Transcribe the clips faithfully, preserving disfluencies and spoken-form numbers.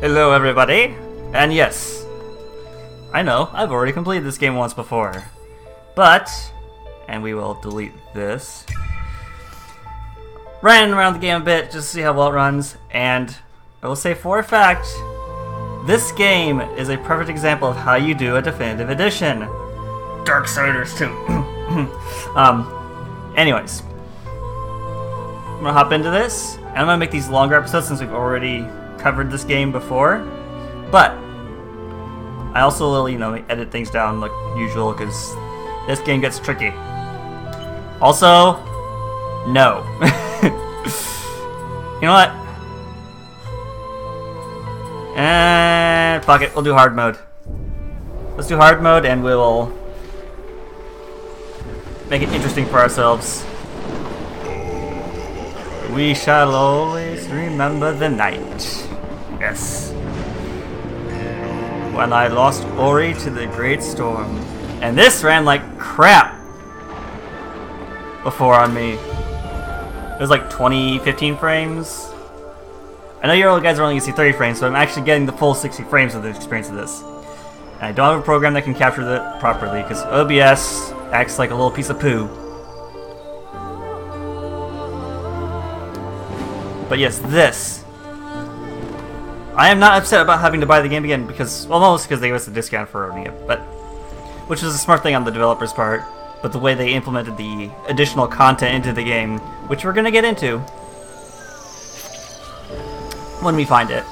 Hello everybody, and yes, I know, I've already completed this game once before, but, and we will delete this, ran around the game a bit just to see how well it runs, and I will say for a fact, this game is a perfect example of how you do a Definitive Edition. Darksiders too. um, anyways, I'm gonna hop into this, and I'm gonna make these longer episodes since we've already covered this game before, but I also will, you know, edit things down like usual because this game gets tricky. Also, no. You know what? And fuck it, we'll do hard mode. Let's do hard mode and we'll make it interesting for ourselves. We shall always remember the night. Yes. When I lost Ori to the great storm. And this ran like crap before on me. It was like twenty, fifteen frames. I know you guys are only gonna see thirty frames, but I'm actually getting the full sixty frames of the experience of this. And I don't have a program that can capture it properly, because O B S acts like a little piece of poo. But yes, this. I am not upset about having to buy the game again because, well, mostly because they gave us a discount for owning it, but which was a smart thing on the developer's part. But the way they implemented the additional content into the game, which we're gonna get into when we find it.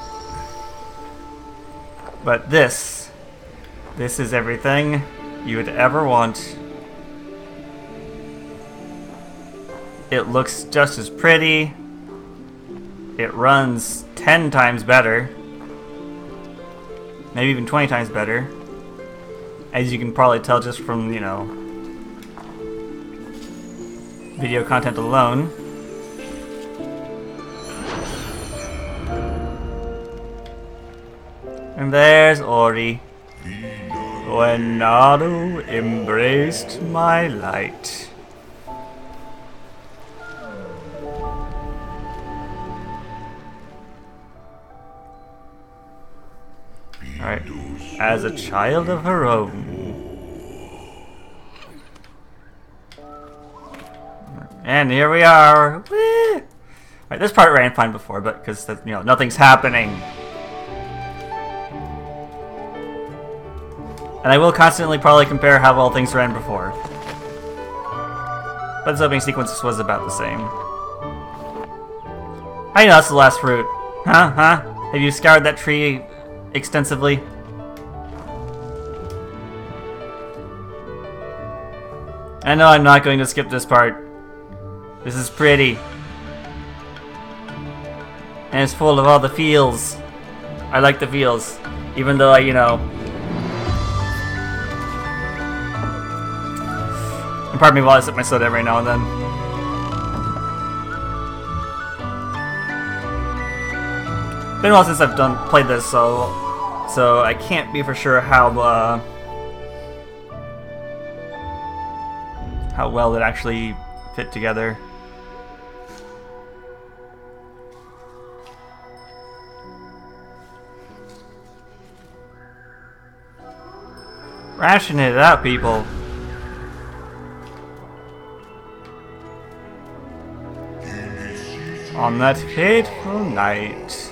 But this, this is everything you would ever want. It looks just as pretty. It runs ten times better, maybe even twenty times better, as you can probably tell just from, you know, video content alone. And there's Ori. When Naru embraced my light. Alright, as a child of her own. And here we are! Alright, this part ran fine before, but because, you know, nothing's happening. And I will constantly probably compare how well things ran before. But this opening sequence was about the same. I know that's the last fruit. Huh? Huh? Have you scoured that tree extensively? I know I'm not going to skip this part. This is pretty. And it's full of all the feels. I like the feels. Even though I, you know... And pardon me while I sip my soda every now and then. Been a while since I've done played this, so so I can't be for sure how uh, how well it actually fit together. Ration it out, people. On that fateful night.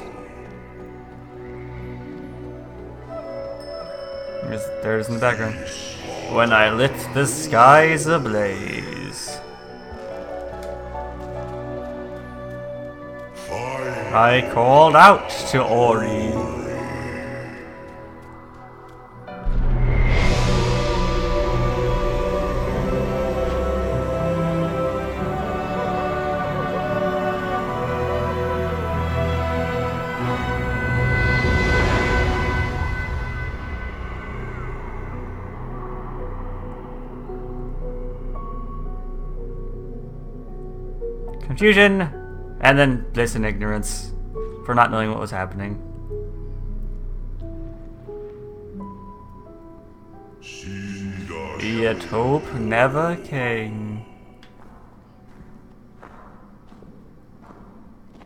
There it is in the background. When I lit the skies ablaze, I called out to Ori. Confusion, and then bliss and ignorance for not knowing what was happening. Yet hope never came.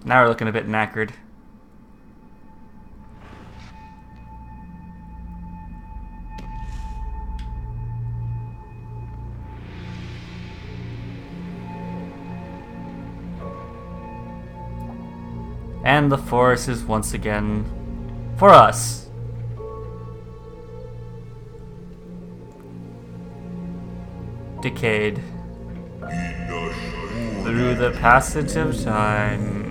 Now we're looking a bit knackered. And the forest is once again for us. Decayed. Through the passage of time.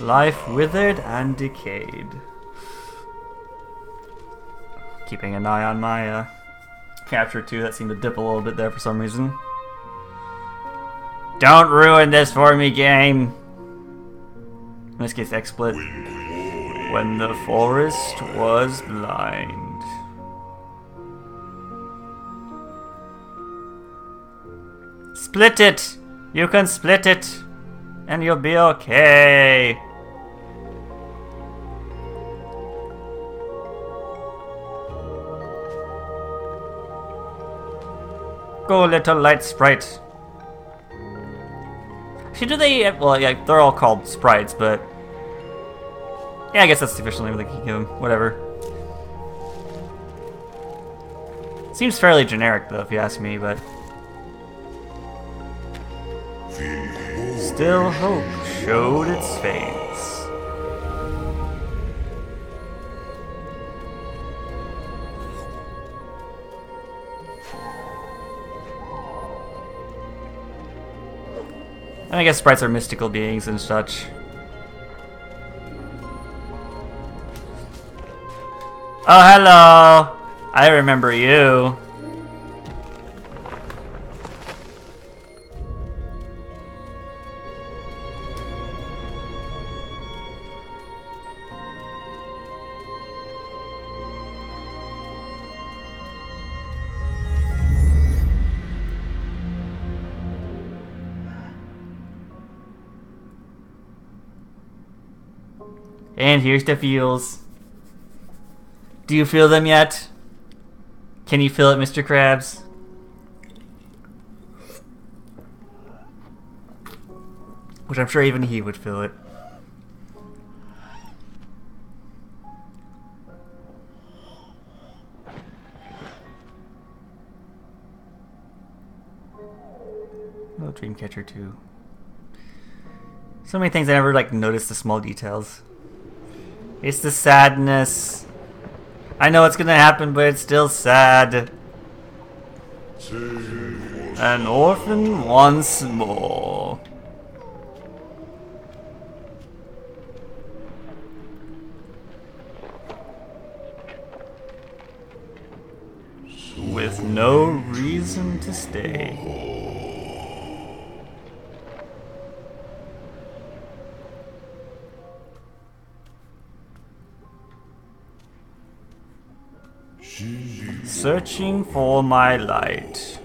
Life withered and decayed. Keeping an eye on my uh, capture too. That seemed to dip a little bit there for some reason. Don't ruin this for me, game! In this case, X-Split. When the forest was blind. Split it! You can split it! And you'll be okay! Go, little light sprite. Actually, do they... Well, yeah, they're all called sprites, but... Yeah, I guess that's the official name they can give them. Whatever. Seems fairly generic, though, if you ask me, but... Still hope showed its face. And I guess sprites are mystical beings and such. Oh, hello! I remember you. And here's the feels. Do you feel them yet? Can you feel it, Mister Krabs? Which I'm sure even he would feel it. Little Dreamcatcher too. So many things I never like noticed the small details. It's the sadness. I know it's gonna happen, but it's still sad. An orphan once more. With no reason to stay. Searching for my light.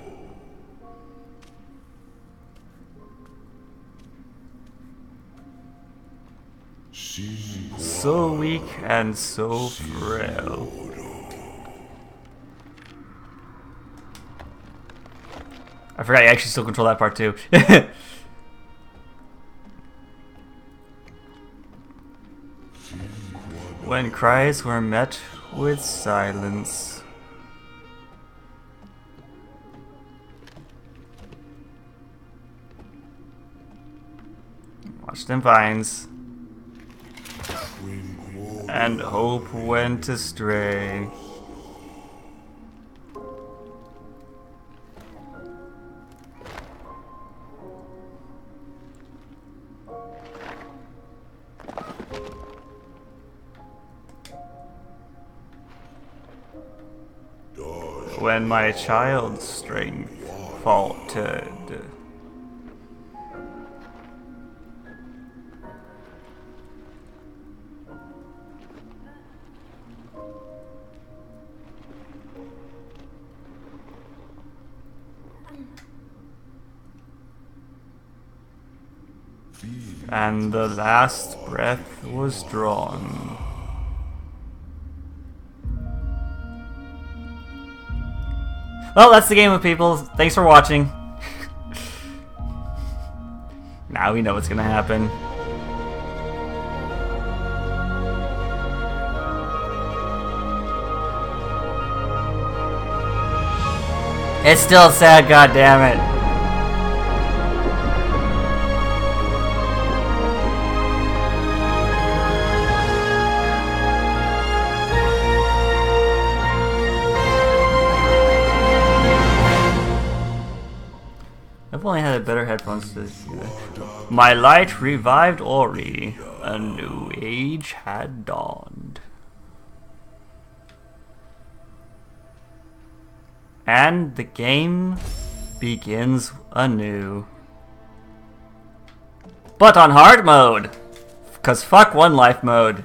So weak and so frail. I forgot you actually still control that part too. When cries were met with silence. Watch them vines. And hope went astray. When my child's strength faltered. And the last breath was drawn. Well, that's the game of people. Thanks for watching. Now we know what's gonna happen. It's still sad, goddammit. I've only had better headphones this year. My light revived Ori. A new age had dawned. And the game begins anew. But on hard mode! Cause fuck one life mode.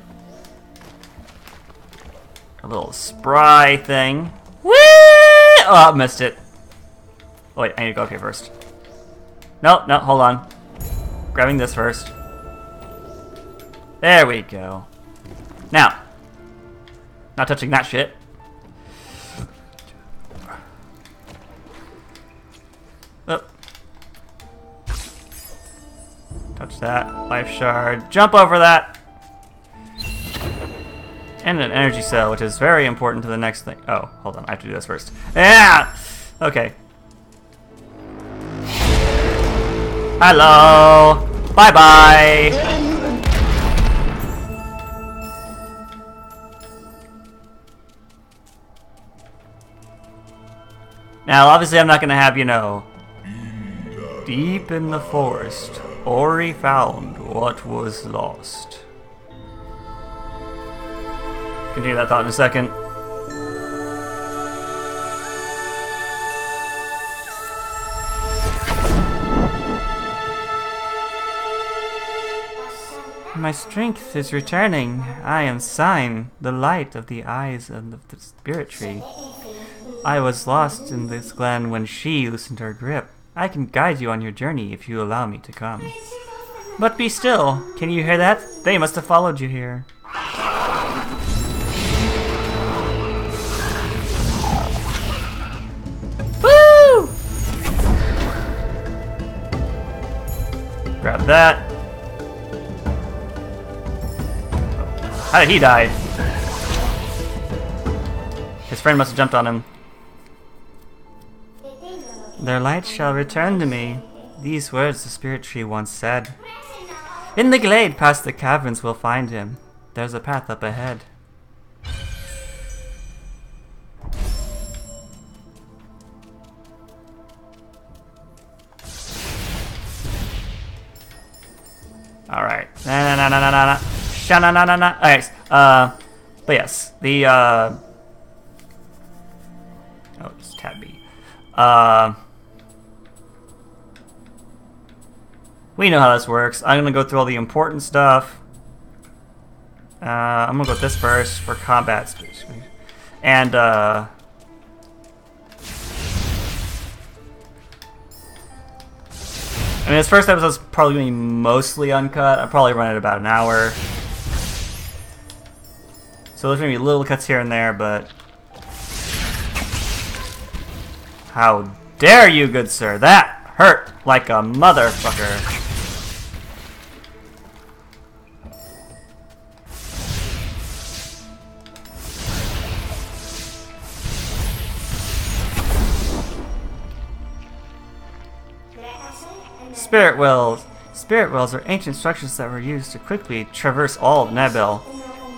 A little spry thing. Whee! Oh, I missed it. Oh wait, I need to go up here first. No, no, hold on. Grabbing this first. There we go. Now. Not touching that shit. Oh. Touch that. Life shard. Jump over that! And an energy cell, which is very important to the next thing. Oh, hold on. I have to do this first. Yeah! Okay. Hello! Bye-bye! Now, obviously I'm not going to have, you know, deep in the forest, Ori found what was lost. Continue that thought in a second. My strength is returning. I am Sign, the light of the eyes of the Spirit Tree. I was lost in this glen when she loosened her grip. I can guide you on your journey if you allow me to come. But be still. Can you hear that? They must have followed you here. Woo! Grab that. How did he die? His friend must have jumped on him. Their light shall return to me. These words the Spirit Tree once said. In the glade past the caverns we'll find him. There's a path up ahead. Alright. Na na na na na na. Sha na na na na. Alright. Uh, but yes. The, uh... Oh, it's tab B. Uh... We know how this works. I'm gonna go through all the important stuff. Uh, I'm gonna go with this first for combat. And, uh... I mean, this first episode's probably gonna be mostly uncut. I'll probably run it about an hour. So there's gonna be little cuts here and there, but... How dare you, good sir! That hurt like a motherfucker! Spirit wells. Spirit wells are ancient structures that were used to quickly traverse all of Nebel.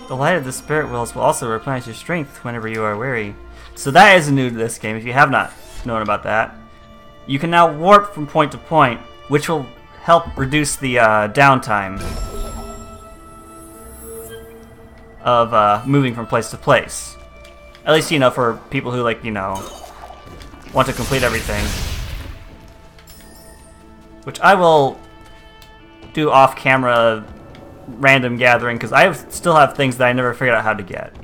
The light of the spirit wells will also replenish your strength whenever you are weary. So that is new to this game, if you have not known about that. You can now warp from point to point, which will help reduce the uh, downtime of uh, moving from place to place. At least, you know, for people who, like, you know, want to complete everything. Which I will do off-camera random gathering, because I have, still have things that I never figured out how to get.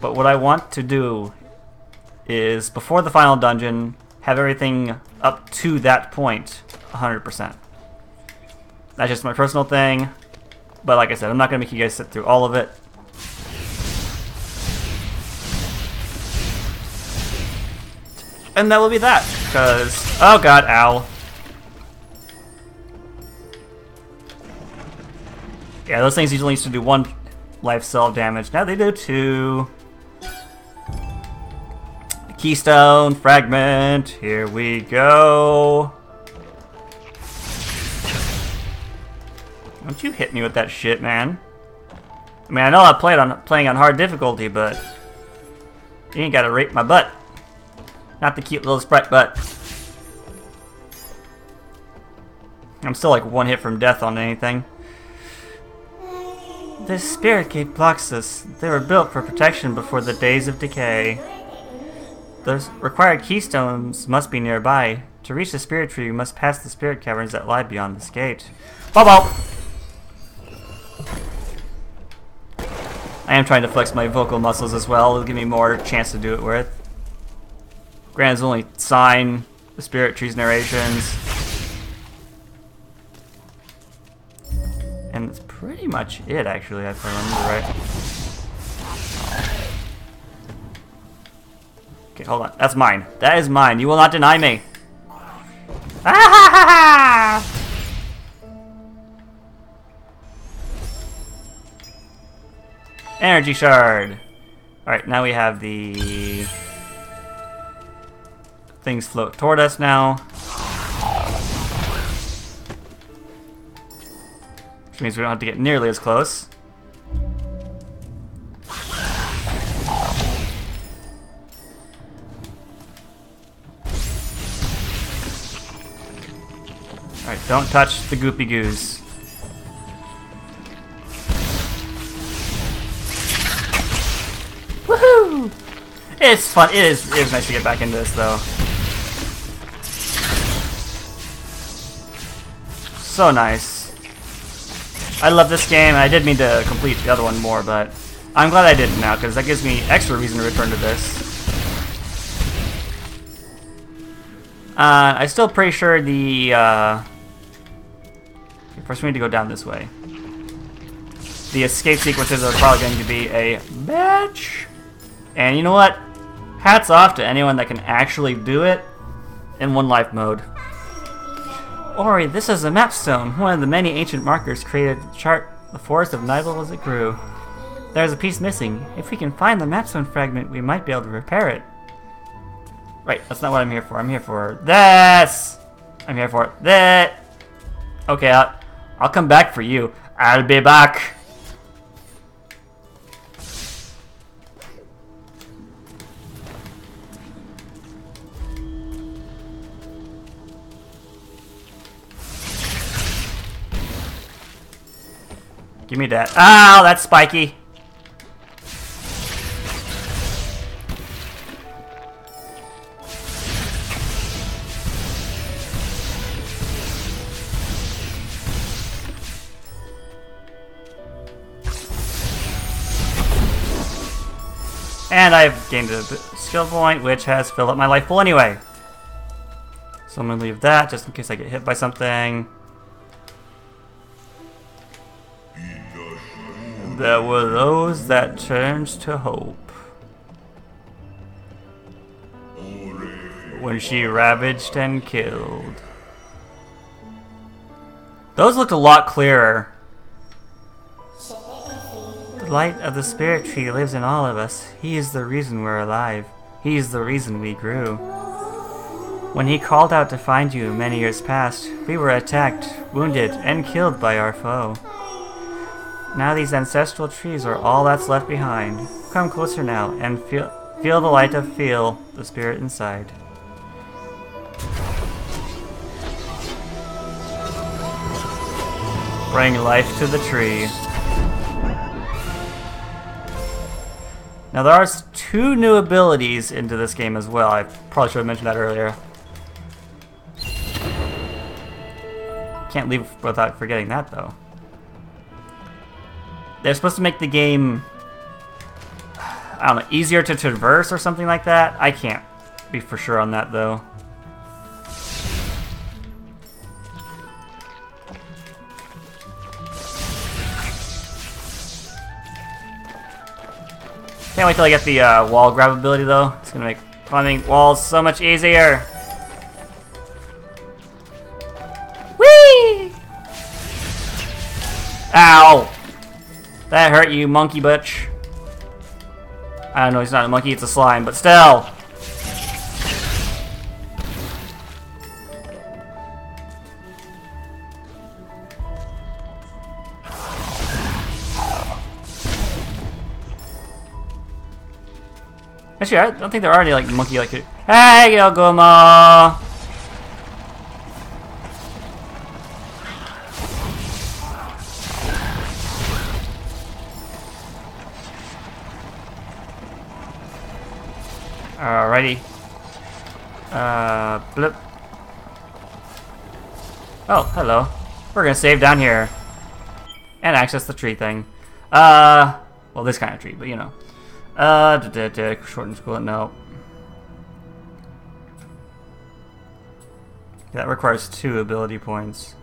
But what I want to do is, before the final dungeon, have everything up to that point one hundred percent. That's just my personal thing, but like I said, I'm not going to make you guys sit through all of it. And that will be that, because... Oh god, ow. Yeah, those things usually used to do one life cell damage. Now they do two. I Keystone fragment. Here we go. Don't you hit me with that shit, man. I mean, I know I played on playing on hard difficulty, but you ain't gotta rape my butt. Not the cute little sprite butt. I'm still like one hit from death on anything. This spirit gate blocks us. They were built for protection before the days of decay. The required keystones must be nearby. To reach the spirit tree, we must pass the spirit caverns that lie beyond this gate. Bobo! I am trying to flex my vocal muscles as well. It'll give me more chance to do it with. Grand's only sign, the spirit tree's narrations. And that's pretty much it, actually, if I remember right. Okay, hold on. That's mine. That is mine. You will not deny me. Ah! Energy shard. Alright, now we have the... Things float toward us now. Which means we don't have to get nearly as close. Alright, don't touch the goopy goos. It's fun. It is. It is nice to get back into this, though. So nice. I love this game. I did mean to complete the other one more, but I'm glad I did now because that gives me extra reason to return to this. Uh, I'm still pretty sure the. Uh... First, we need to go down this way. The escape sequences are probably going to be a bitch. And you know what? Hats off to anyone that can actually do it in one life mode. Ori, this is a mapstone, one of the many ancient markers created to chart the forest of Nebel as it grew. There's a piece missing. If we can find the mapstone fragment, we might be able to repair it. Right, that's not what I'm here for. I'm here for this. I'm here for that. Okay, I'll, I'll come back for you. I'll be back. Give me that. Ow, that's spiky. And I've gained a skill point, which has filled up my life pool anyway. So I'm gonna leave that just in case I get hit by something. There were those that turned to hope when she ravaged and killed. Those looked a lot clearer. The light of the spirit tree lives in all of us. He is the reason we're alive. He is the reason we grew. When he called out to find you many years past, we were attacked, wounded, and killed by our foe. Now these ancestral trees are all that's left behind. Come closer now and feel feel the light of feel the spirit inside. Bring life to the tree. Now there are two new abilities into this game as well. I probably should have mentioned that earlier. Can't leave without forgetting that though. They're supposed to make the game, I don't know, easier to traverse or something like that. I can't be for sure on that, though. Can't wait till I get the uh, wall grab ability, though. It's going to make climbing walls so much easier. Whee! Ow! That hurt you, monkey butch. I don't know, he's not a monkey, it's a slime, but still! Actually, I don't think there are any like monkey-like. Hey, yo, Goma! Alrighty. Uh, blip. Oh, hello. We're gonna save down here and access the tree thing. Uh, well, this kind of tree, but you know. Uh, da, da, da, shortened school, no. That requires two ability points.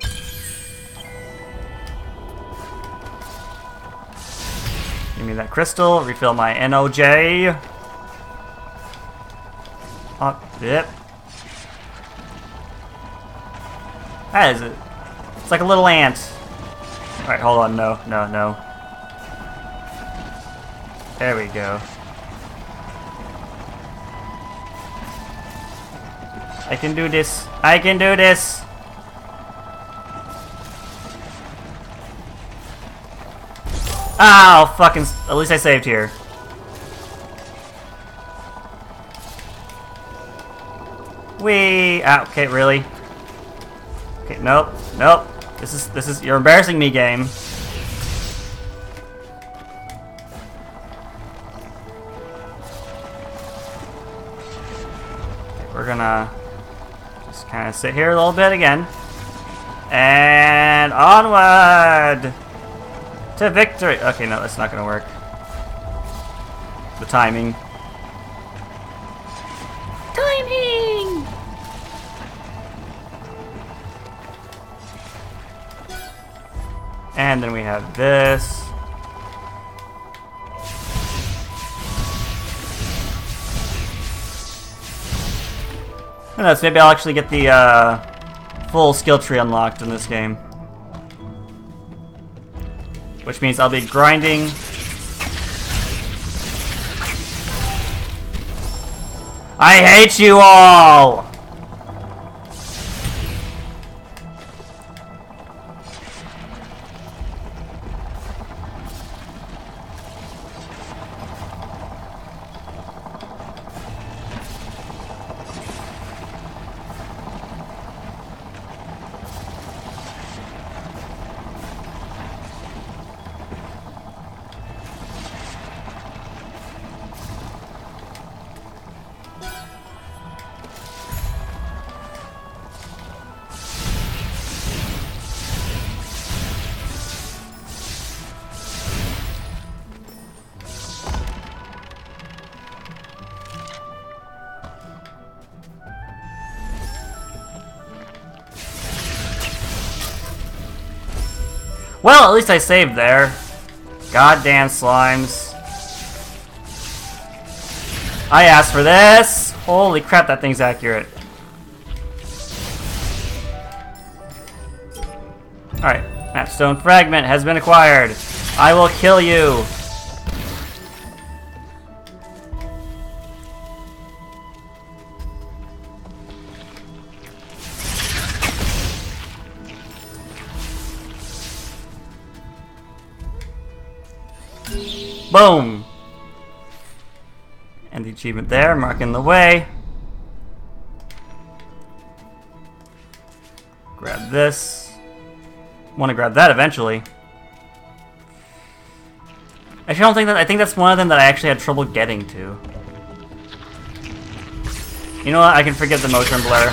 Give me that crystal, refill my N O J. Up, dip. That is it. It's like a little ant. Alright, hold on. No, no, no. There we go. I can do this. I can do this. Ow, fucking. At least I saved here. Wee. Ah, okay, really? Okay, nope, nope. This is this is you're embarrassing me, game. Okay, we're gonna just kind of sit here a little bit again, and onward to victory. Okay, no, that's not gonna work. The timing. And then we have this. And that's maybe I'll actually get the uh, full skill tree unlocked in this game. Which means I'll be grinding. I hate you all! Well, at least I saved there. Goddamn slimes. I asked for this! Holy crap, that thing's accurate. Alright, mapstone fragment has been acquired. I will kill you. Boom! And the achievement there, marking the way. Grab this. Want to grab that eventually. Actually, I don't think that. I think that's one of them that I actually had trouble getting to. You know what? I can forget the motion blur.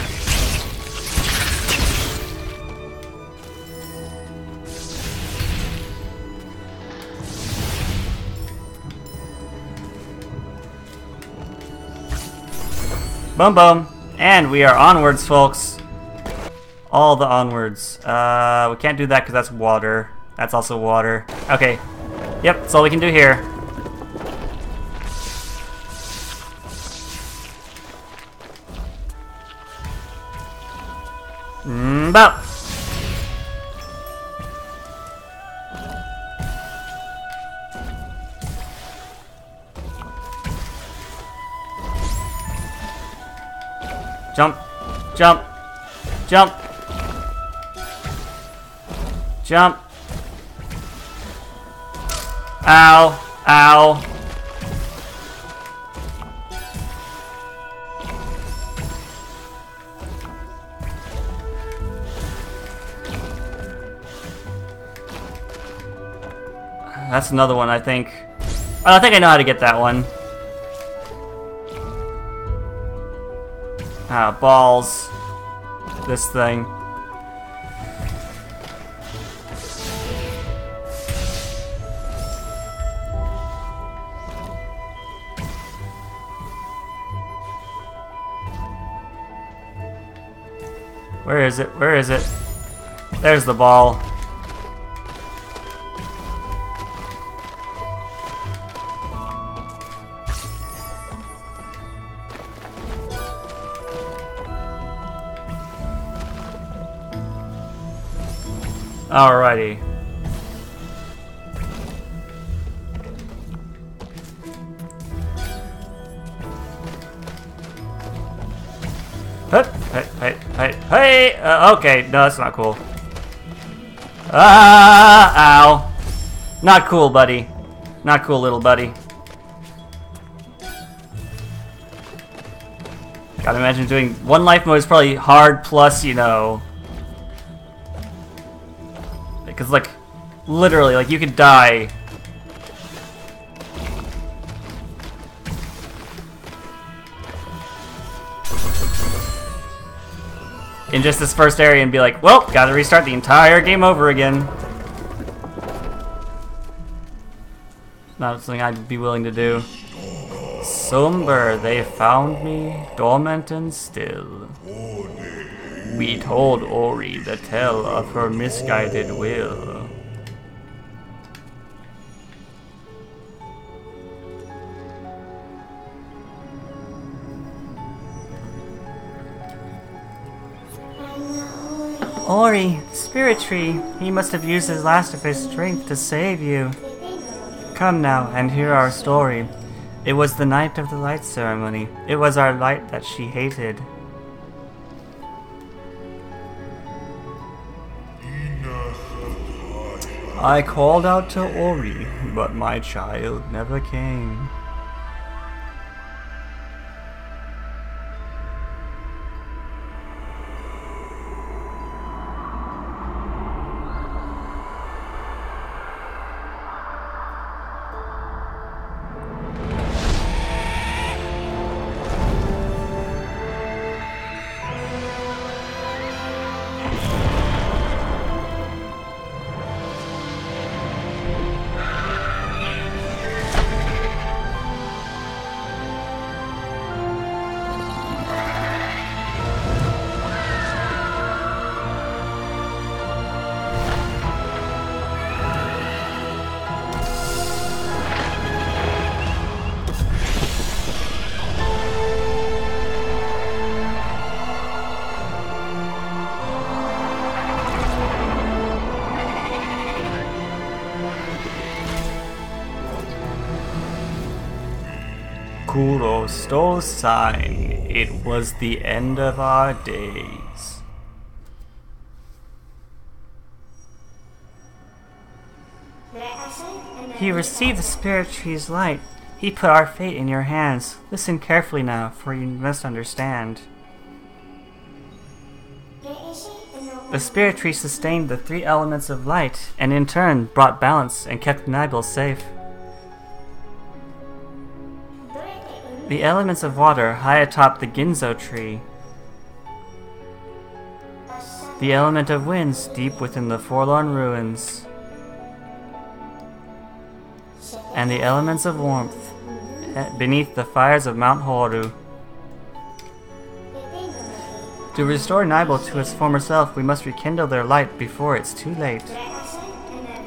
Boom, boom. And we are onwards, folks. All the onwards. Uh, we can't do that because that's water. That's also water. Okay. Yep, that's all we can do here. Mmm-bop. Jump, jump, jump. Jump. Ow. Ow. That's another one, I think. I think I know how to get that one. Ah, balls. This thing. Where is it? Where is it? There's the ball. Alrighty. Hey, hey, hey, hey! Uh, okay, no, that's not cool. Ah, ow. Not cool, buddy. Not cool, little buddy. Gotta imagine doing one life mode is probably hard plus, you know. Because, like, literally, like, you could die. In just this first area and be like, well, gotta restart the entire game over again. Not something I'd be willing to do. Somber, they found me, dormant and still. We told Ori the tale of her misguided will. Ori, Spirit Tree, he must have used his last of his strength to save you. Come now and hear our story. It was the night of the light ceremony. It was our light that she hated. I called out to Ori, but my child never came. Kuro stole sign. It was the end of our days. He received the Spirit Tree's light. He put our fate in your hands. Listen carefully now, for you must understand. The Spirit Tree sustained the three elements of light, and in turn brought balance and kept Nebel safe. The elements of water high atop the Ginso tree. The element of winds deep within the Forlorn Ruins. And the elements of warmth beneath the fires of Mount Horu. To restore Nebel to its former self, we must rekindle their light before it's too late.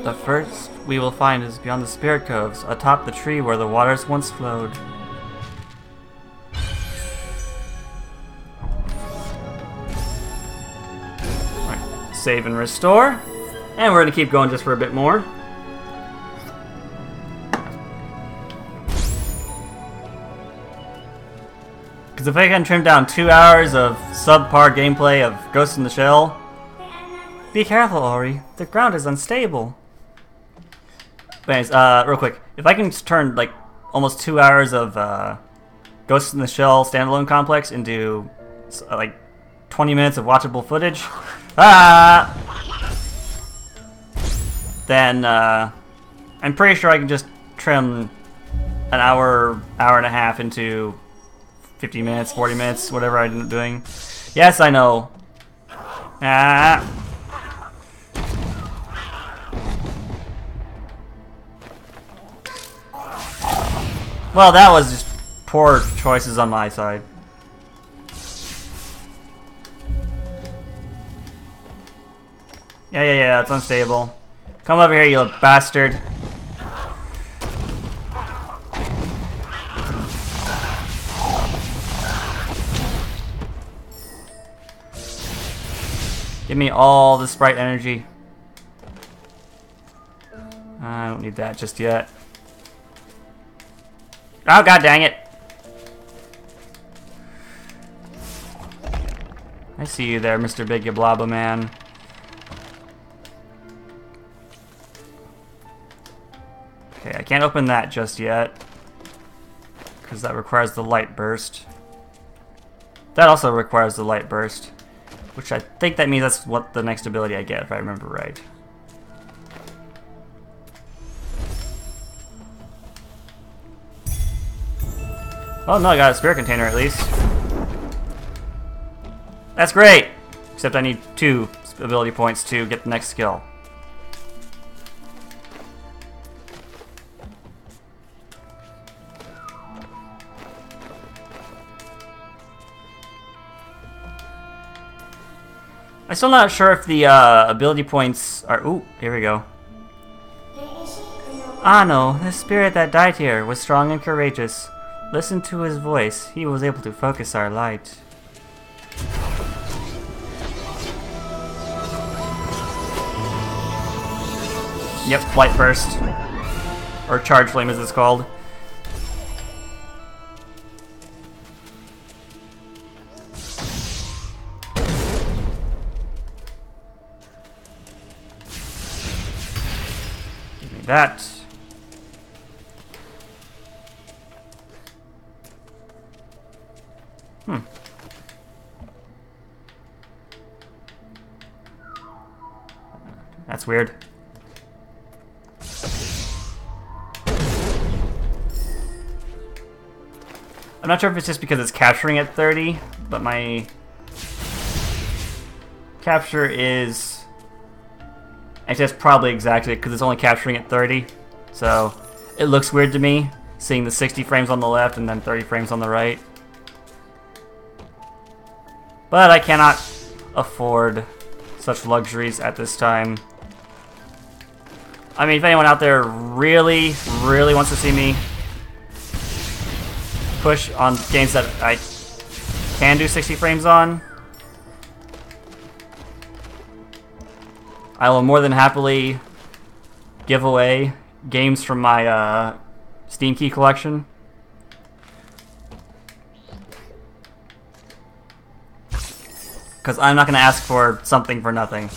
The first we will find is beyond the Spirit Coves, atop the tree where the waters once flowed. Save and restore, and we're going to keep going just for a bit more. Because if I can trim down two hours of subpar gameplay of Ghost in the Shell, Be careful, Ori. The ground is unstable. But anyways, uh, real quick. If I can turn, like, almost two hours of uh, Ghost in the Shell standalone complex into, uh, like, twenty minutes of watchable footage, ah! then uh, I'm pretty sure I can just trim an hour, hour and a half into fifty minutes, forty minutes, whatever I'm doing. Yes, I know. Ah! Well, that was just poor choices on my side. Yeah, yeah, yeah, it's unstable. Come over here, you little bastard. Give me all the sprite energy. I don't need that just yet. Oh, god dang it. I see you there, Mister Big Yablaba Man. Okay, I can't open that just yet, because that requires the light burst. That also requires the light burst, which I think that means that's what the next ability I get, if I remember right. Oh no, I got a spirit container at least. That's great! Except I need two ability points to get the next skill. I'm still not sure if the uh, ability points are... Ooh, here we go. Ano, the spirit that died here, was strong and courageous. Listen to his voice. He was able to focus our light. Yep, light burst. Or charge flame as it's called. Give me that. Hmm. That's weird. I'm not sure if it's just because it's capturing at thirty, but my capture is... Actually, that's probably exactly it, because it's only capturing at thirty. So, it looks weird to me, seeing the sixty frames on the left and then thirty frames on the right. But I cannot afford such luxuries at this time. I mean, if anyone out there really, really wants to see me push on games that I can do sixty frames on, I will more than happily give away games from my uh, Steam Key collection. Because I'm not going to ask for something for nothing.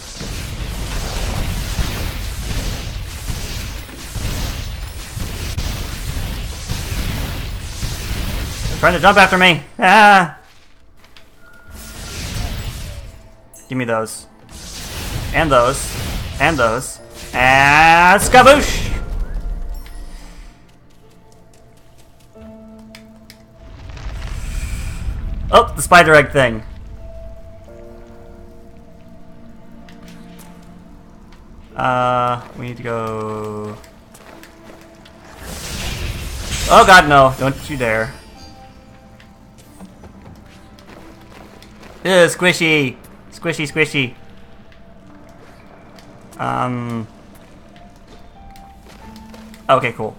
They're trying to jump after me! Ah! Give me those. And those. And those. And skaboosh! Oh, the spider egg thing. Uh, we need to go... Oh god, no. Don't you dare. Ew, squishy! Squishy, squishy. Um... Okay, cool.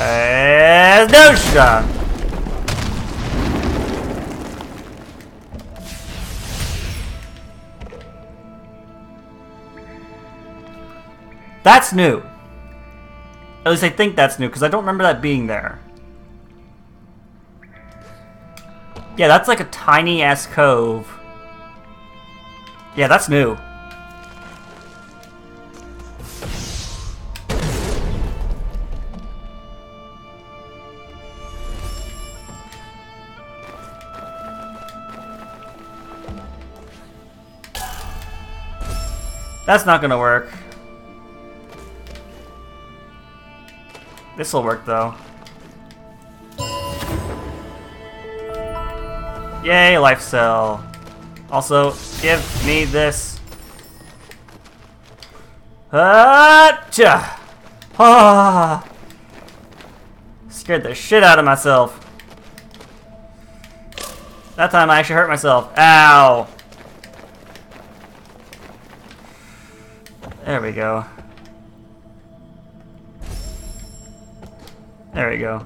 And... No shot! That's new. At least I think that's new, because I don't remember that being there. Yeah, that's like a tiny-ass cove. Yeah, that's new. That's not gonna work. This'll work though. Yay, life cell. Also, give me this. Ah-cha. Ah. Scared the shit out of myself. That time I actually hurt myself. Ow. There we go. There we go.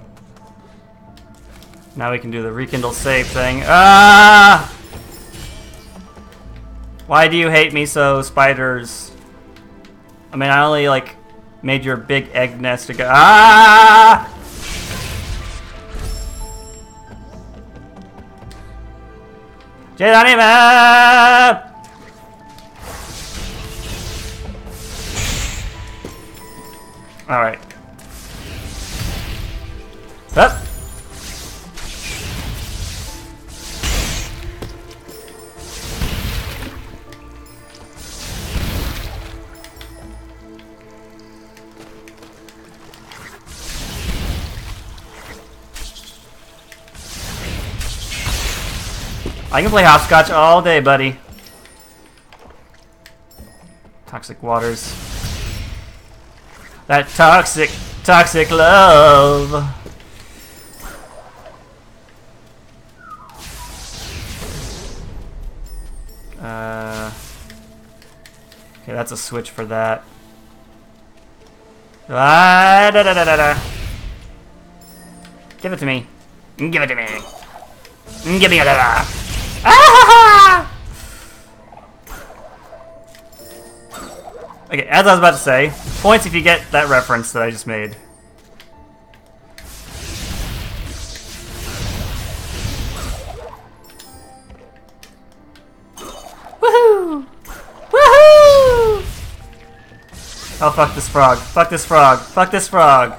Now we can do the rekindle save thing. Ah! Why do you hate me so, spiders? I mean, I only, like, made your big egg nest to go. Ah! Jadanima! All right. Up. I can play hopscotch all day, buddy. Toxic waters. That toxic, toxic love. Uh, okay, that's a switch for that. Ah, da, da, da, da, da. Give it to me. Give it to me. Give me a da, da. Ah! Okay, as I was about to say, points if you get that reference that I just made. Woohoo! Woohoo! Oh, fuck this frog. Fuck this frog. Fuck this frog.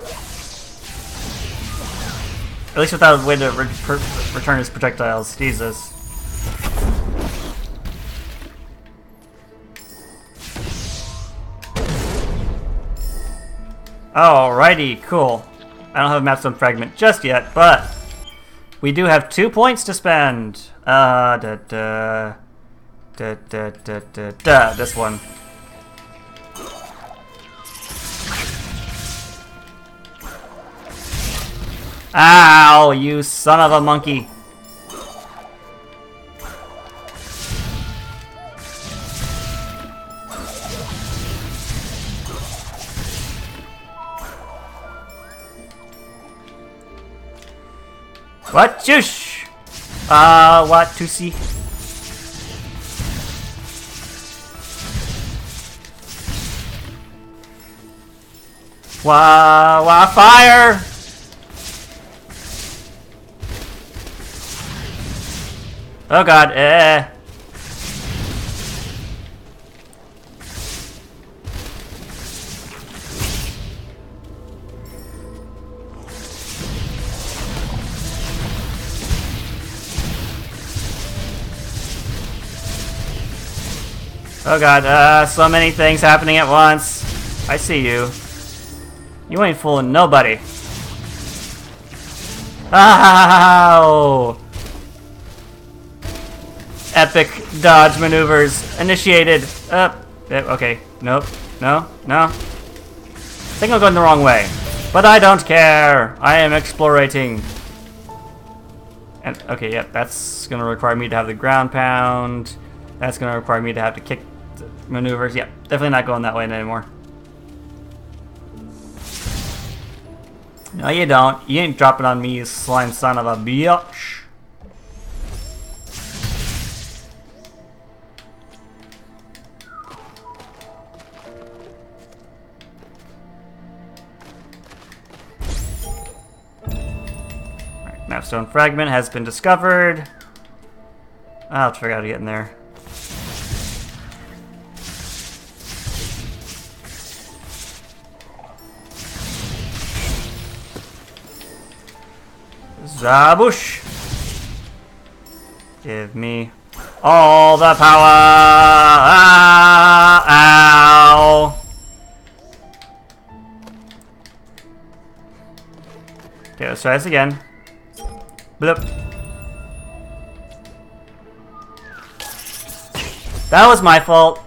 At least without a way to re per return his projectiles. Jesus. Alrighty, cool. I don't have a mapstone fragment just yet, but we do have two points to spend. Uh, da da da da da da. da this one. Ow! You son of a monkey! What shush? Ah, uh, what to see? Wah, wah, fire! Oh god, eh. Oh god, uh, so many things happening at once. I see you. You ain't fooling nobody. Ow! Epic dodge maneuvers initiated. Up. Uh, okay. Nope. No. No. I think I'm going the wrong way. But I don't care. I am explorating. And okay, yep, yeah, that's gonna require me to have the ground pound. That's gonna require me to have to kick maneuvers. Yep, yeah, definitely not going that way anymore. No, you don't. You ain't dropping on me, you slime son of a bitch. Alright, mapstone fragment has been discovered. I'll have to figure out how to get in there. Zabush! Give me all the power! Ow! Okay, let's try this again. Bloop. That was my fault.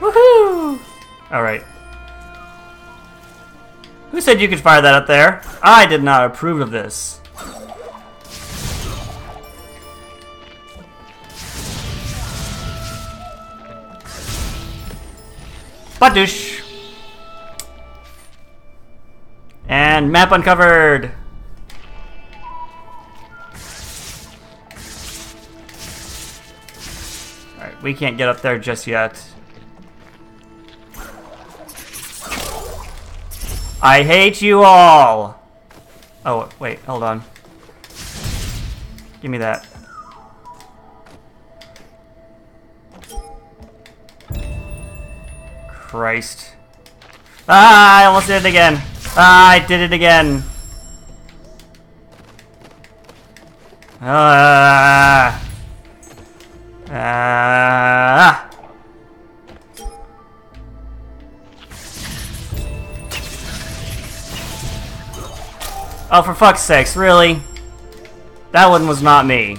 Woohoo! Alright. Who said you could fire that up there? I did not approve of this. Badoosh. And map uncovered. Alright, we can't get up there just yet. I hate you all! Oh, wait, hold on. Give me that. Christ. Ah, I almost did it again. Ah, I did it again. Ah. Ah. Oh, for fuck's sakes, really? That one was not me.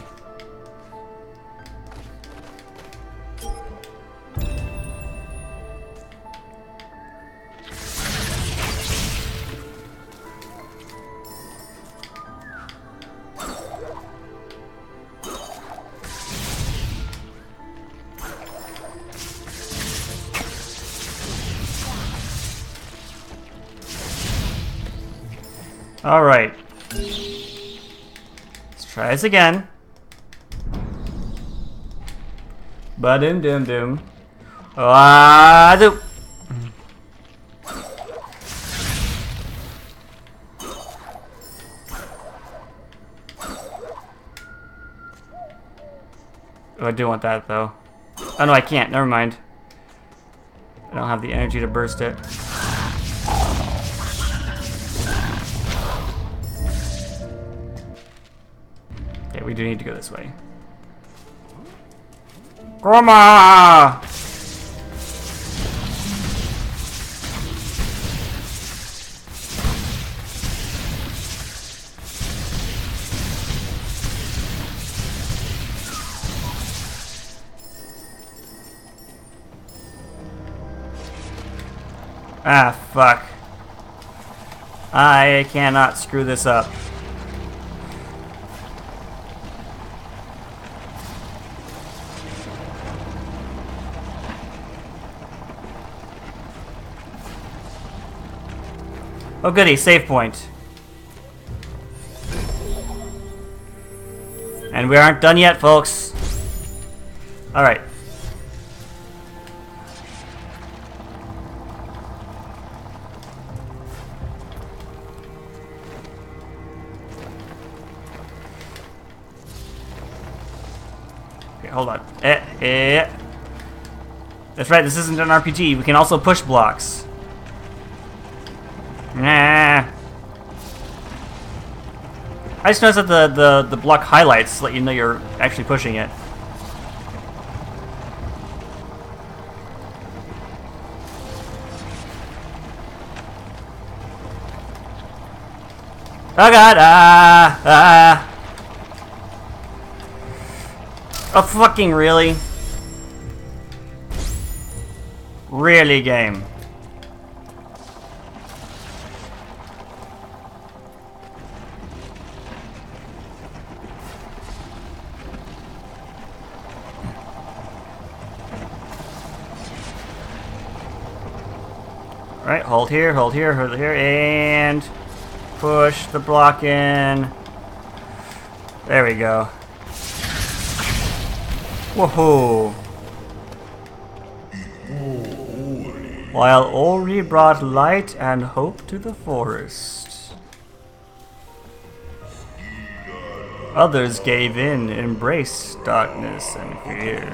All right, let's try this again. Ba-doom, doom, doom. Ah-doop. Oh, I do want that though. Oh no, I can't, never mind. I don't have the energy to burst it. We do need to go this way. Grandma! Ah, fuck. I cannot screw this up. Oh goody, save point. And we aren't done yet, folks. Alright. Okay, hold on. Eh, eh. That's right, this isn't an R P G. We can also push blocks. Nah. I just noticed that the, the, the block highlights let you know you're actually pushing it. Oh god! Ah! Ah! Oh fucking really? Really, game. All right, hold here, hold here, hold here, and push the block in. There we go. Woohoo! While Ori brought light and hope to the forest. Others gave in, embraced darkness and fear.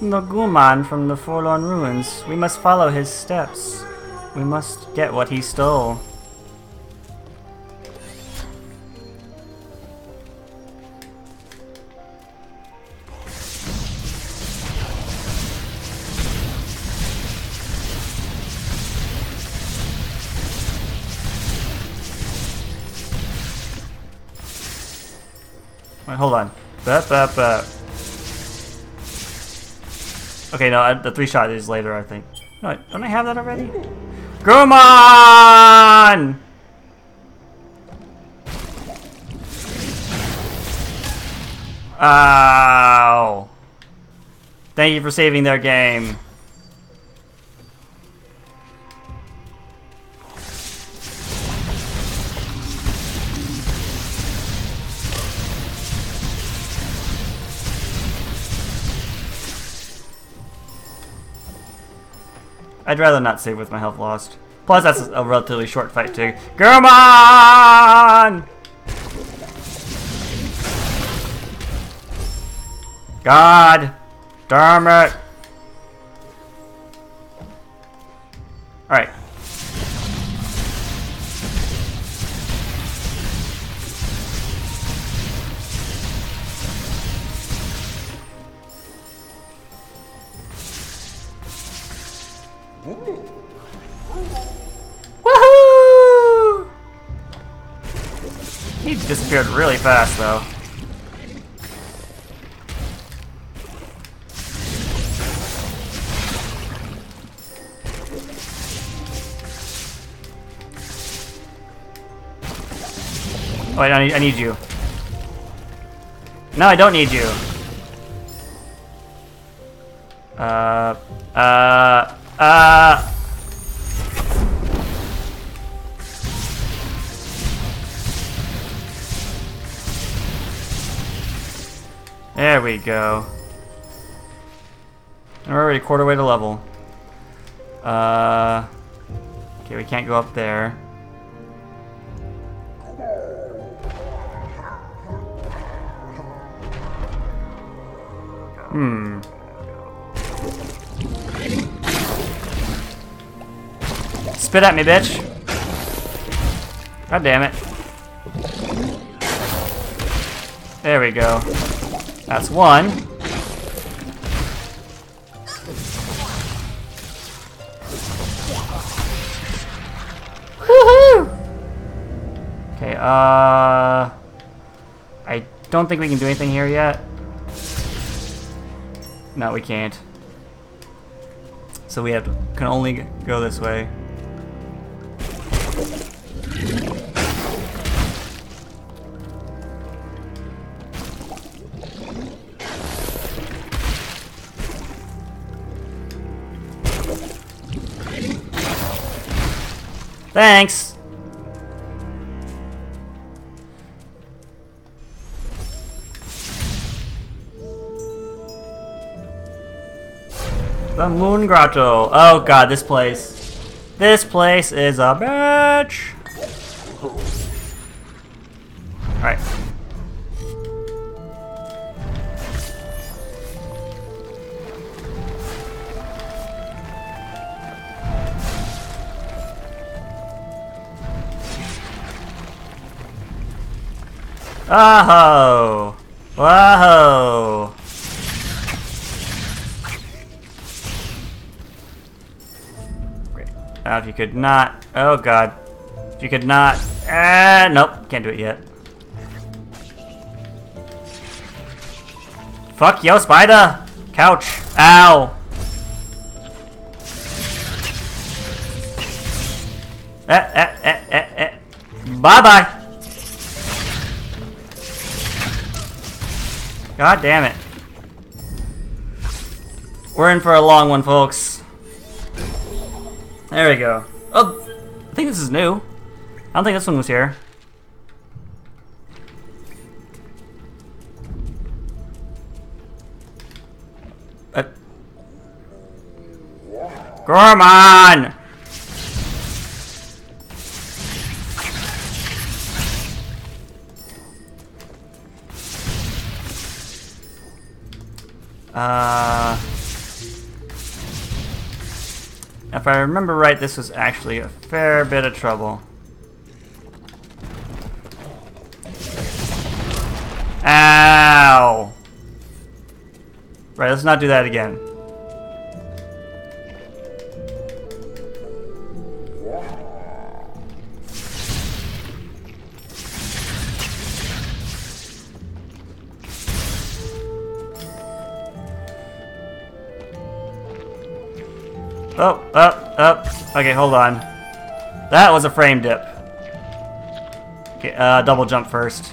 The Gumon from the Forlorn Ruins. We must follow his steps. We must get what he stole. Wait, hold on. Bap, bap, bap. Okay, no, I, the three shot is later, I think. No, don't I have that already? Gumon! Ow. Thank you for saving their game. I'd rather not save with my health lost. Plus, that's a relatively short fight, too. Gumon! God! Darn it! Alright. Woohoo! He disappeared really fast, though. Oh, wait, I need, I need you. No, I don't need you. Uh, uh. Uh... There we go. We're already a quarter way to level. Uh... Okay, we can't go up there. Hmm. Spit at me, bitch. God damn it. There we go. That's one. Woohoo! Okay, uh... I don't think we can do anything here yet. No, we can't. So we have to, can only go this way. Thanks! The Moon Grotto. Oh god, this place. This place is a bitch! Alright. Oh, whoa! Oh, if you could not. Oh god. If you could not. Ah, nope. Can't do it yet. Fuck yo, spider! Couch. Ow! Eh, eh, eh, eh, eh. Bye-bye! God damn it. We're in for a long one, folks. There we go. Oh, I think this is new. I don't think this one was here. Uh. Gumon! Uh, if I remember right, this was actually a fair bit of trouble. Ow! Right, let's not do that again. Oh, up, up. Okay, hold on. That was a frame dip. Okay, uh, double jump first.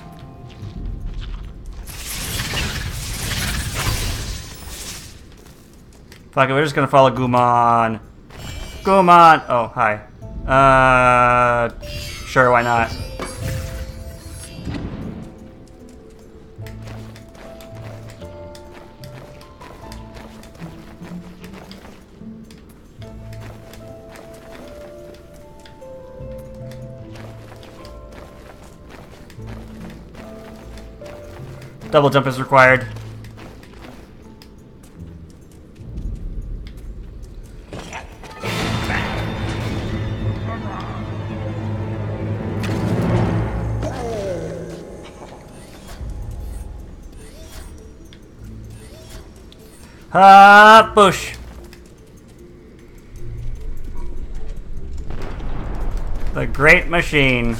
Fuck it, we're just gonna follow Gumon. Gumon! Oh, hi. Uh, sure, why not? Double jump is required. Ah, push. The great machine.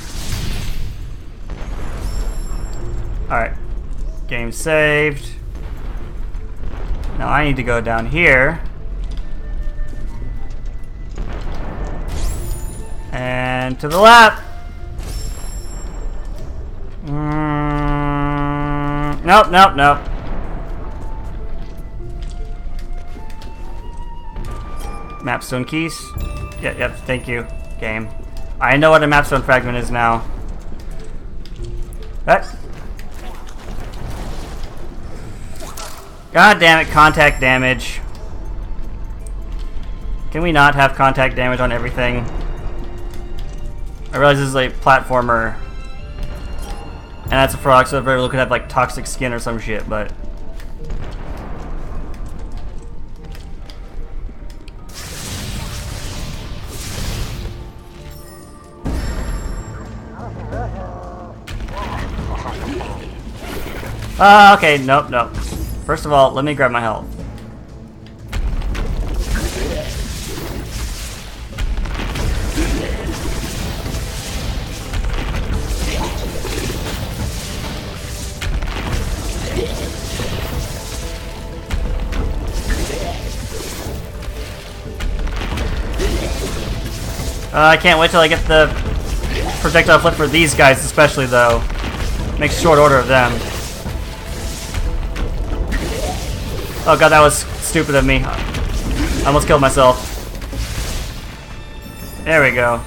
All right. Game saved. Now I need to go down here. And to the left. Mm, nope, nope, nope. Mapstone keys. Yep, yep, thank you, game. I know what a mapstone fragment is now. That. God damn it, contact damage. Can we not have contact damage on everything? I realize this is a platformer. And that's a frog, so everyone could have like toxic skin or some shit, but. Ah, uh, okay, nope, nope. First of all, let me grab my health. Uh, I can't wait till I get the projectile flip for these guys, especially though. Make short order of them. Oh god, that was stupid of me. I almost killed myself. There we go.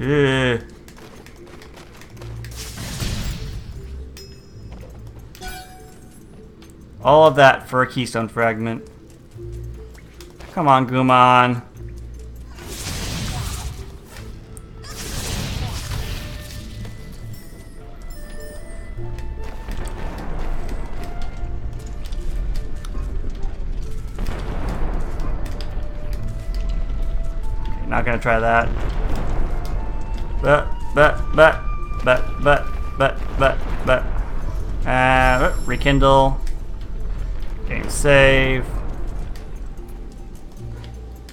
Ugh. All of that for a keystone fragment. Come on, Gumon. Not gonna try that. But, but, but, but, but, but, but, but. Uh, rekindle. Game save.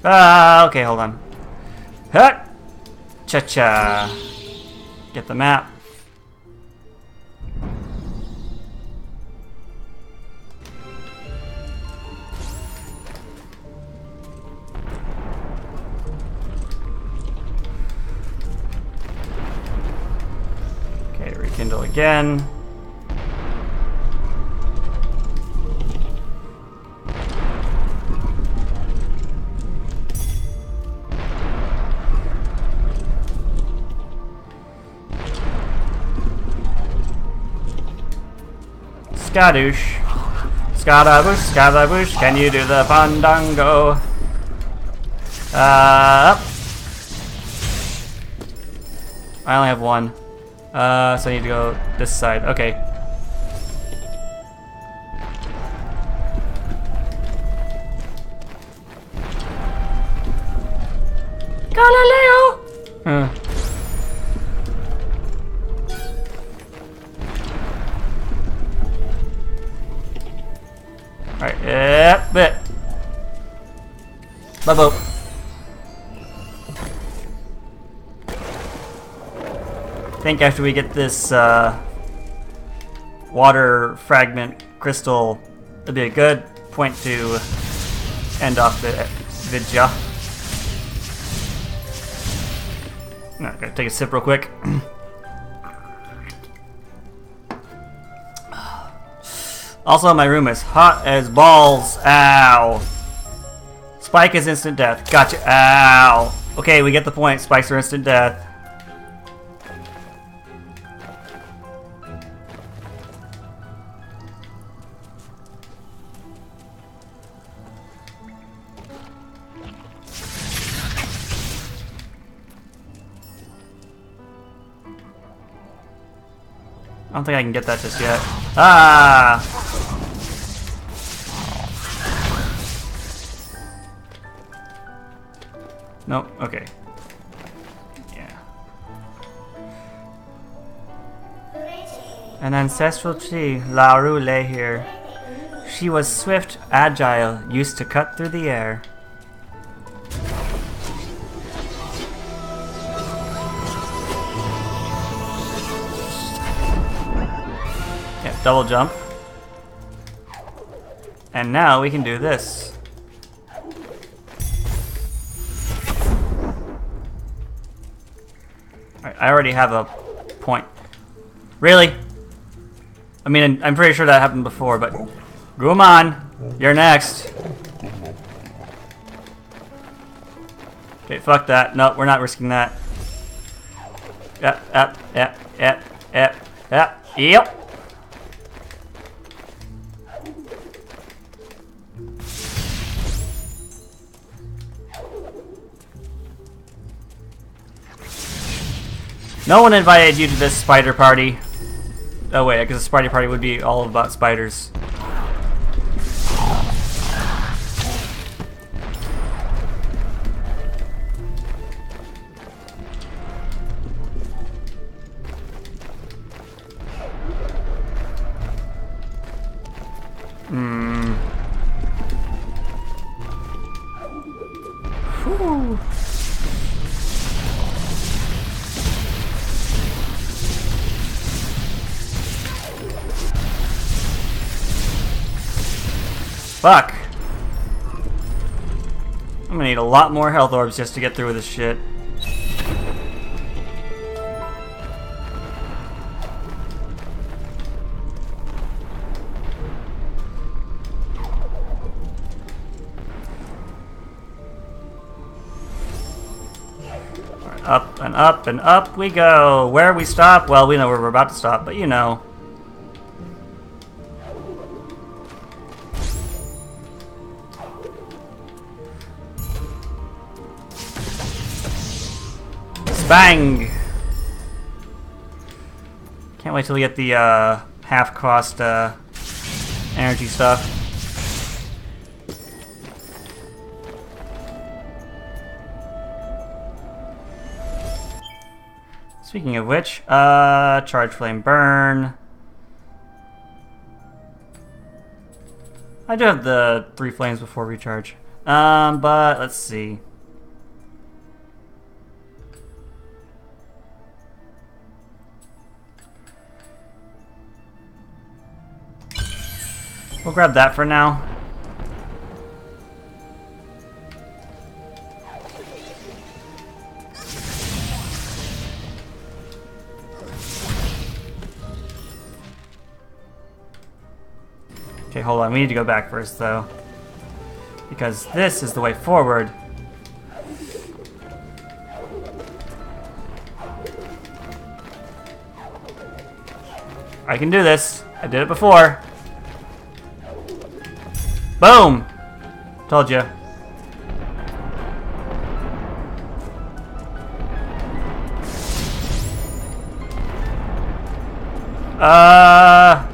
Ah, okay, hold on. Hut! Cha cha. Get the map. Kindle again. Skadoosh. Skadaboosh, skadaboosh, can you do the fandango? Uh, up. I only have one. Uh, so I need to go this side. Okay. Galileo! Huh. Alright, yep, bit. Bubble. I think after we get this uh, water fragment crystal, it'll be a good point to end off the vidya. No, I'm gonna take a sip real quick. Also, my room is hot as balls. Ow. Spike is instant death. Gotcha. Ow. Okay, we get the point. Spikes are instant death. I don't think I can get that just yet. Ah! Nope, okay. Yeah. An ancestral tree, La Rue, lay here. She was swift, agile, used to cut through the air. Double jump. And now we can do this. Alright, I already have a point. Really? I mean, I'm pretty sure that happened before, but... Gumon, you're next. Okay, fuck that. No, we're not risking that. Yep, yep, yep, yep, yep, yep, yep. No one invited you to this spider party. Oh wait, because the spider party would be all about spiders. Hmm. Whew. Fuck! I'm gonna need a lot more health orbs just to get through with this shit. Right, up and up and up we go. Where we stop? Well, we know where we're about to stop, but you know. Bang! Can't wait till we get the uh, half-cost uh, energy stuff. Speaking of which, uh, charge, flame, burn. I do have the three flames before recharge, um, but let's see. We'll grab that for now. Okay, hold on. We need to go back first, though. Because this is the way forward. I can do this. I did it before. Boom! Told ya. Uh...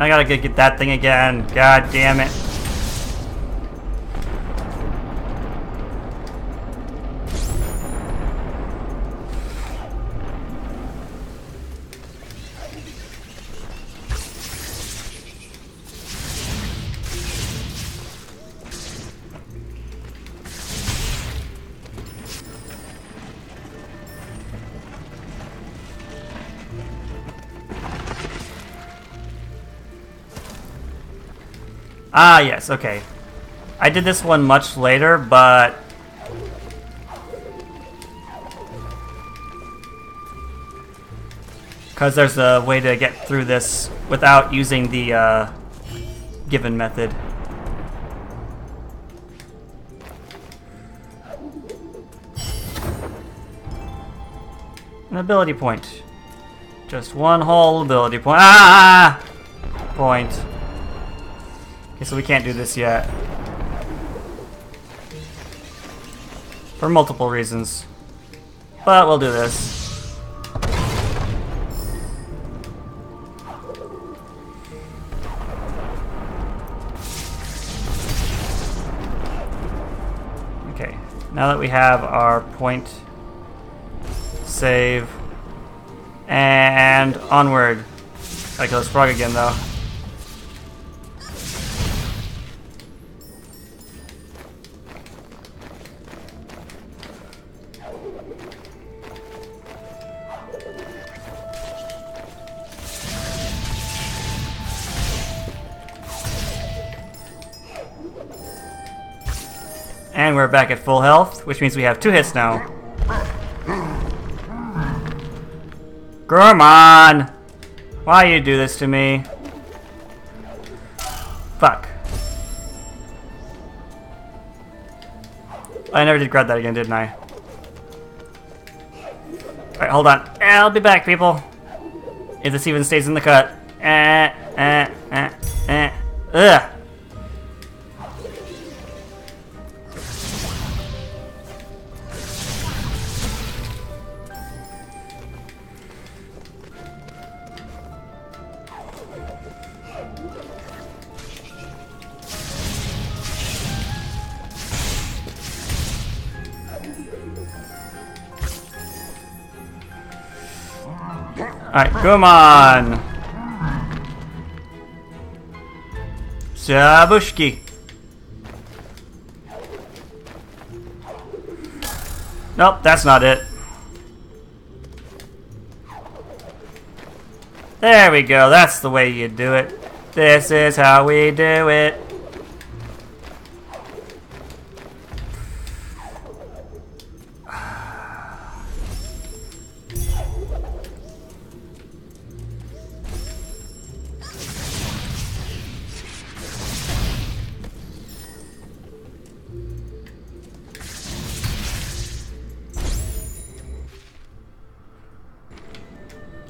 I gotta get, get that thing again. God damn it. Ah, yes, okay. I did this one much later, but... because there's a way to get through this without using the uh, given method. An ability point. Just one whole ability point. Ah! Point. Okay, so we can't do this yet. For multiple reasons. But we'll do this. Okay, now that we have our point, save, and onward. Gotta kill this frog again, though. And we're back at full health, which means we have two hits now. Gumon! Why you do this to me? Fuck. I never did grab that again, didn't I? Alright, hold on. I'll be back, people. If this even stays in the cut. Eh, eh, eh, eh. Ugh! Alright, Gumon! Zabushki! Nope, that's not it. There we go, that's the way you do it. This is how we do it.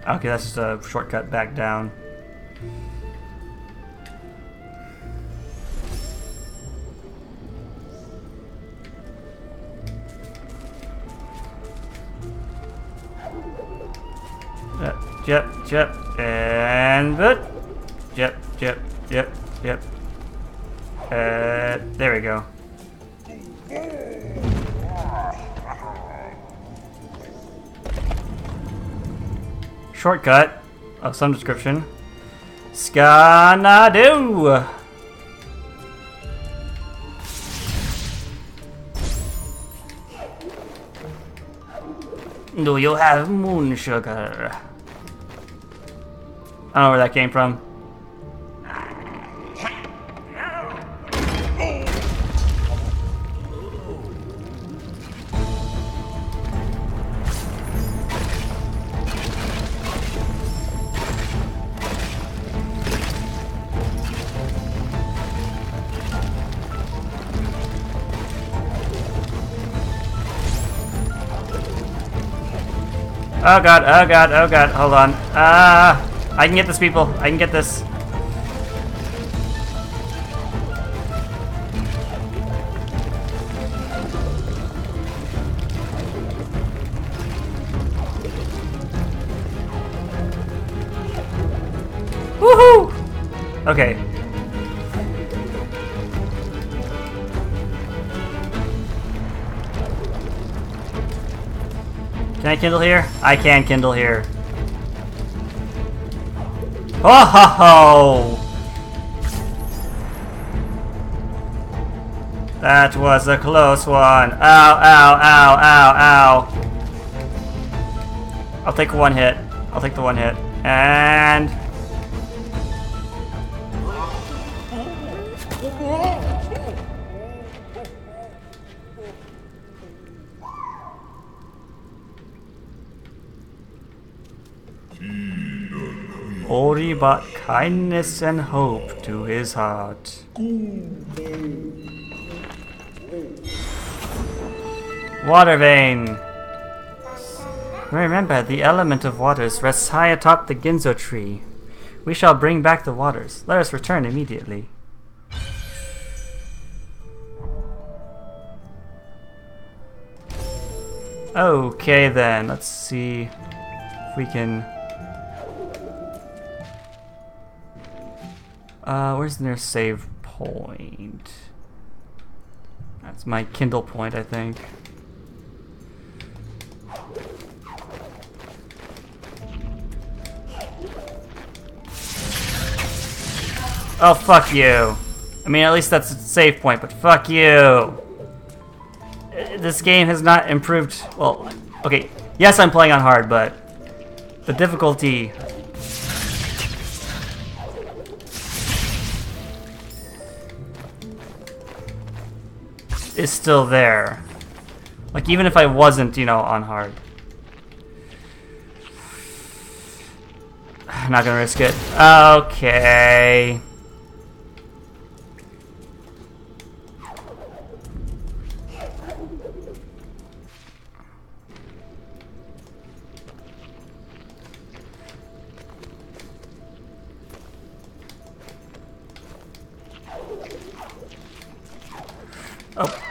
Okay, that's just a shortcut back down. Yep, yep, yep, and but yep, yep, yep, yep. Uh, there we go. Shortcut of some description. Skanadu! Do you have moon sugar? I don't know where that came from. Oh god, oh god, oh god, hold on. Ah, uh, I can get this, people. I can get this. Okay. Can I kindle here? I can kindle here. Ho ho ho! That was a close one. Ow, ow, ow, ow, ow. I'll take one hit. I'll take the one hit. And... Ori brought kindness and hope to his heart. Water vein. Remember, the element of waters rests high atop the Ginso tree. We shall bring back the waters. Let us return immediately. Okay then, let's see if we can... Uh, where's the nearest save point? That's my Kindle point, I think. Oh, fuck you. I mean, at least that's a save point, but fuck you. This game has not improved. Well, okay. Yes, I'm playing on hard, but the difficulty... is still there. Like, even if I wasn't, you know, on hard. I'm not gonna risk it. Okay. Oh.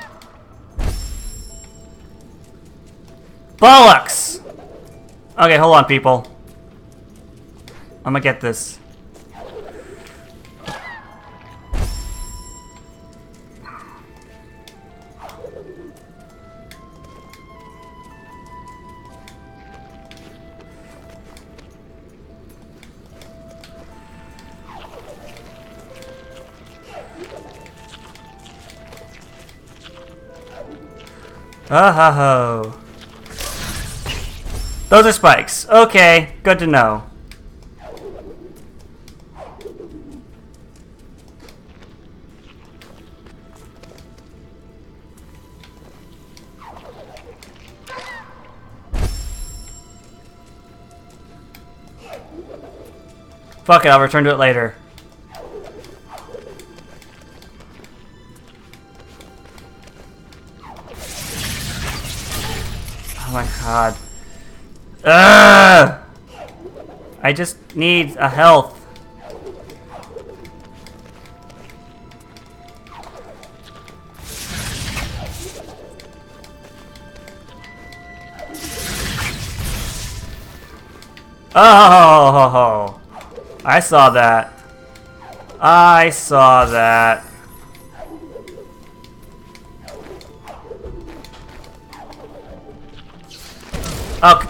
Bollocks! Okay, hold on, people. I'm gonna get this. Ah ha ho. Those are spikes. Okay, good to know. Fuck it, I'll return to it later. Oh my god. Ugh! I just need a health. Oh, I saw that. I saw that. Okay.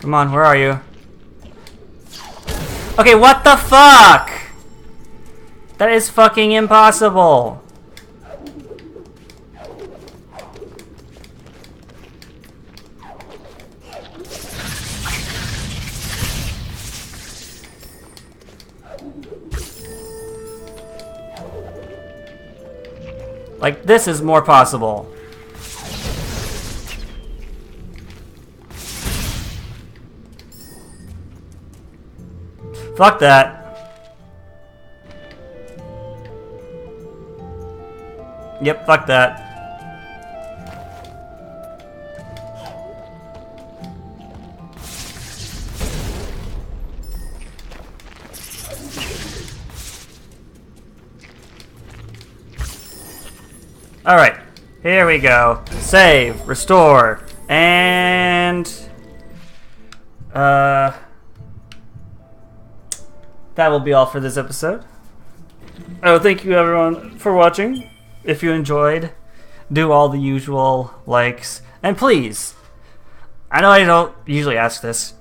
Come on, where are you? Okay, what the fuck? That is fucking impossible. Like, this is more possible. Fuck that. Yep, fuck that. Alright, here we go. Save, restore, and... Uh... That will be all for this episode. Oh, thank you everyone for watching. If you enjoyed, do all the usual likes. And please, I know I don't usually ask this,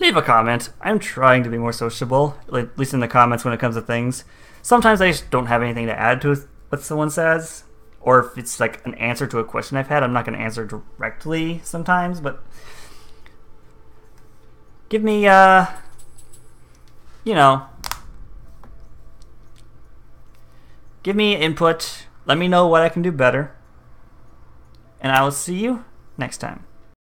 leave a comment. I'm trying to be more sociable, at least in the comments when it comes to things. Sometimes I just don't have anything to add to what someone says. Or if it's like an answer to a question I've had, I'm not going to answer directly sometimes, but give me, uh, you know, give me input, let me know what I can do better, and I will see you next time.